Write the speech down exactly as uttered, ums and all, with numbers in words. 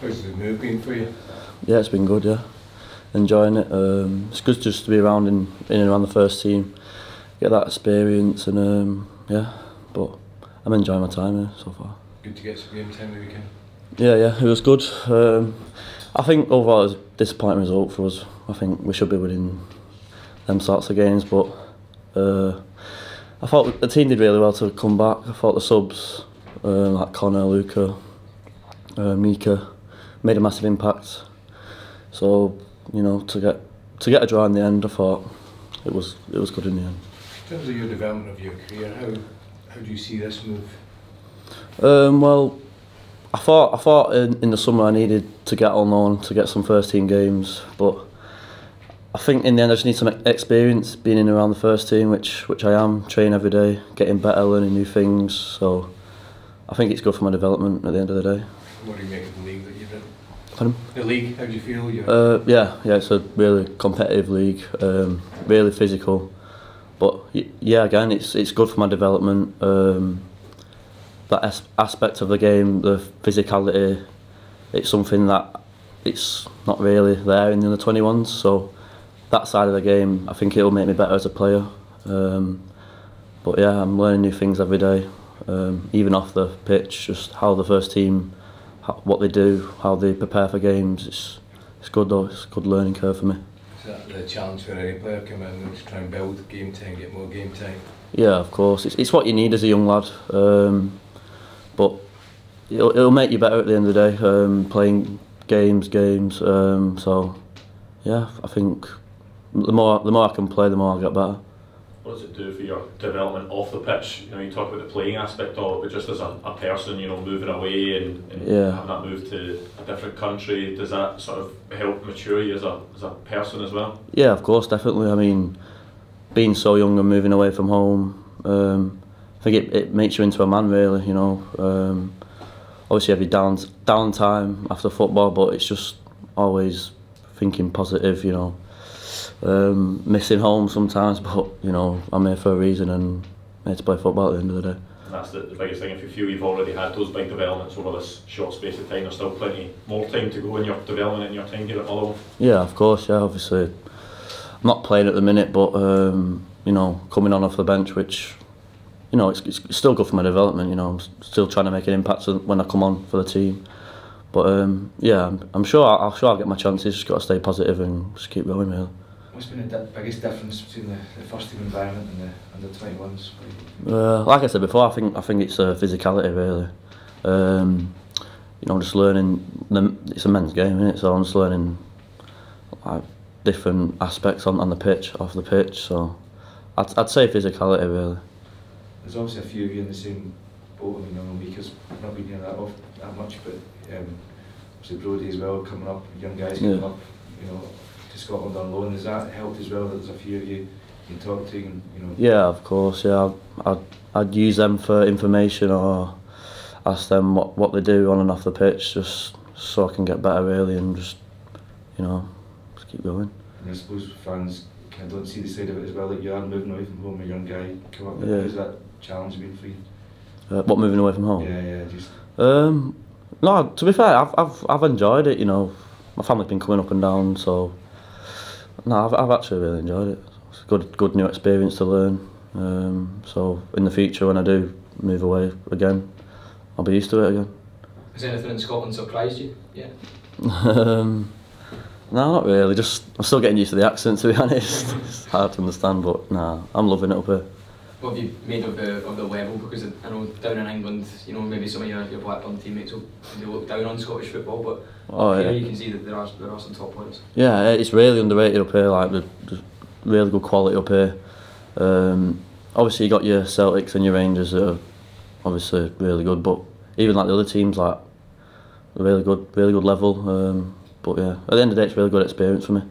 How's the move been for you? Yeah, it's been good, yeah. Enjoying it. Um, it's good just to be around in, in and around the first team, get that experience, and um, yeah, but I'm enjoying my time here so far. Good to get some game time the weekend? Yeah, yeah, it was good. Um, I think overall it was a disappointing result for us. I think we should be winning them sorts of games, but uh, I thought the team did really well to come back. I thought the subs, uh, like Connor, Luca, uh, Mika, made a massive impact. So, you know, to get to get a draw in the end, I thought it was it was good in the end. In terms of your development of your career, how how do you see this move? Um, well, I thought I thought in, in the summer I needed to get on loan to get some first team games, but I think in the end I just need some experience being in and around the first team, which which I am. Train every day, getting better, learning new things. So I think it's good for my development at the end of the day. What do you make of the league that you're in? The league, how do you feel? You uh, yeah, yeah, it's a really competitive league, um, really physical. But yeah, again, it's it's good for my development. Um, that as aspect of the game, the physicality, it's something that it's not really there in the under twenty-ones. So that side of the game, I think it'll make me better as a player. Um, but yeah, I'm learning new things every day, um, even off the pitch, just how the first team, what they do, how they prepare for games. It's, it's good though, it's a good learning curve for me. Is that the challenge for any player coming in to try and build game time, get more game time? Yeah, of course, it's, it's what you need as a young lad, um, but it'll, it'll make you better at the end of the day, um, playing games, games, um, so yeah, I think the more, the more I can play, the more I'll get better. What does it do for your development off the pitch? You know, you talk about the playing aspect of it, but just as a, a person, you know, moving away and, and yeah. having that move to a different country, does that sort of help mature you as a, as a person as well? Yeah, of course, definitely. I mean, being so young and moving away from home, um, I think it, it makes you into a man, really, you know. Um, obviously, every down, down time after football, but it's just always thinking positive, you know. Um, missing home sometimes, but you know, I'm here for a reason and I'm here to play football at the end of the day. And that's the, the biggest thing. If you feel you've already had those big developments over this short space of time, there's still plenty more time to go in your development and your time to get it all over. Yeah, of course, yeah, obviously. I'm not playing at the minute, but um, you know, coming on off the bench, which, you know, it's, it's still good for my development, you know, I'm still trying to make an impact when I come on for the team. But um, yeah, I'm sure, I'll, sure I'll get my chances, just got to stay positive and just keep going, really. What's been the biggest difference between the, the first team environment and the under twenty-ones? Uh, like I said before, I think I think it's uh, physicality really. Um, you know, just learning. The, it's a men's game, isn't it? So I'm just learning like, different aspects on, on the pitch, off the pitch. So I'd, I'd say physicality really. There's obviously a few of you in the same boat. I mean, on the week has not been here that off that much, but um, obviously Brodie as well coming up, young guys coming yeah. up. You know. Scotland on loan, has that helped as well? That there's a few of you you talk to, and, you know. Yeah, of course. Yeah, I'd, I'd I'd use them for information or ask them what what they do on and off the pitch, just so I can get better really, and just you know just keep going. And I suppose fans kind of don't see the side of it as well. Like you are moving away from home, a young guy come up. Yeah. How's that challenge been for you? Uh, what moving away from home? Yeah, yeah, just. Um, no. To be fair, I've I've I've enjoyed it. You know, my family's been coming up and down, so. No, I've, I've actually really enjoyed it. It's a good, good new experience to learn. Um, so in the future, when I do move away again, I'll be used to it again. Has anything in Scotland surprised you? Yeah. um, no, not really. Just I'm still getting used to the accent, to be honest. It's hard to understand, but nah, I'm loving it up here. What have you made of the of the level? Because I know down in England, you know, maybe some of your, your Blackburn teammates will they look down on Scottish football, but oh, here yeah. you can see that there are there are some top players. Yeah, it's really underrated up here. Like, there's really good quality up here. Um, obviously, you got your Celtics and your Rangers that are obviously really good, but even like the other teams, like really good, really good level. Um, but yeah, at the end of the day, it's a really good experience for me.